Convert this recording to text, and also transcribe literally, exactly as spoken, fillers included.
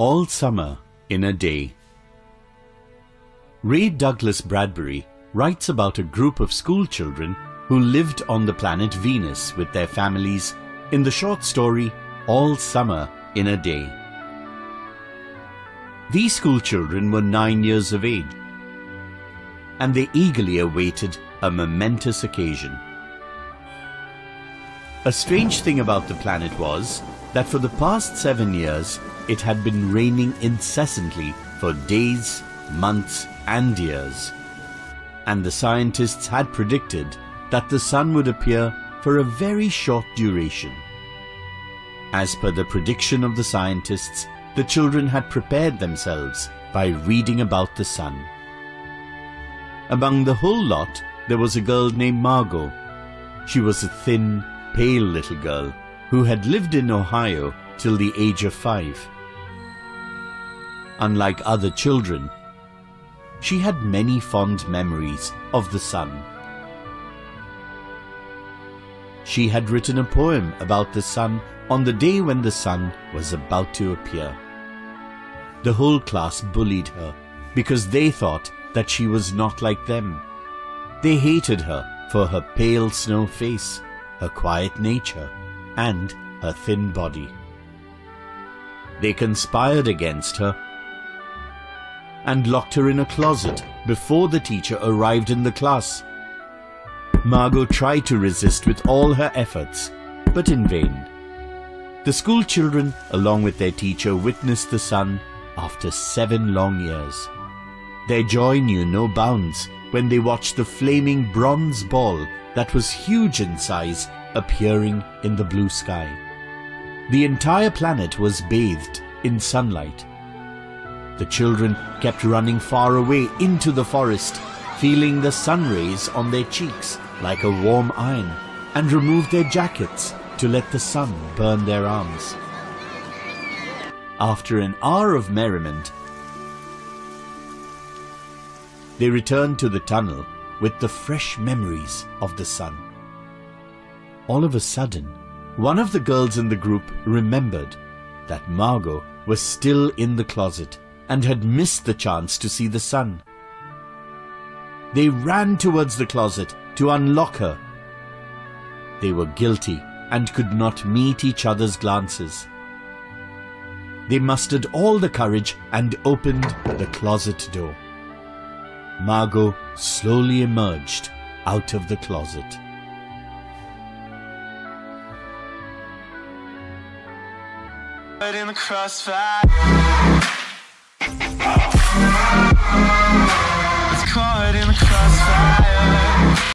all summer in a day. Ray Douglas Bradbury writes about a group of school children who lived on the planet Venus with their families in the short story All Summer in a Day. These school children were nine years of age, and they eagerly awaited a momentous occasion. A strange thing about the planet was that for the past seven years it had been raining incessantly for days, months and years, and the scientists had predicted that the sun would appear for a very short duration. As per the prediction of the scientists, the children had prepared themselves by reading about the sun. Among the whole lot, there was a girl named Margot. She was a thin, pale little girl who had lived in Ohio till the age of five. Unlike other children, she had many fond memories of the sun. She had written a poem about the sun on the day when the sun was about to appear. The whole class bullied her because they thought that she was not like them. They hated her for her pale snow face, her quiet nature, and her thin body. They conspired against her and locked her in a closet before the teacher arrived in the class. Margot tried to resist with all her efforts, but in vain. The school children, along with their teacher, witnessed the sun after seven long years. Their joy knew no bounds when they watched the flaming bronze ball that was huge in size appearing in the blue sky. The entire planet was bathed in sunlight. The children kept running far away into the forest, feeling the sun rays on their cheeks like a warm iron, and removed their jackets to let the sun burn their arms. After an hour of merriment, they returned to the tunnel with the fresh memories of the sun. All of a sudden, one of the girls in the group remembered that Margot was still in the closet and had missed the chance to see the sun. They ran towards the closet to unlock her. They were guilty and could not meet each other's glances. They mustered all the courage and opened the closet door. Margot slowly emerged out of the closet. But in the crossfire, caught in the crossfire.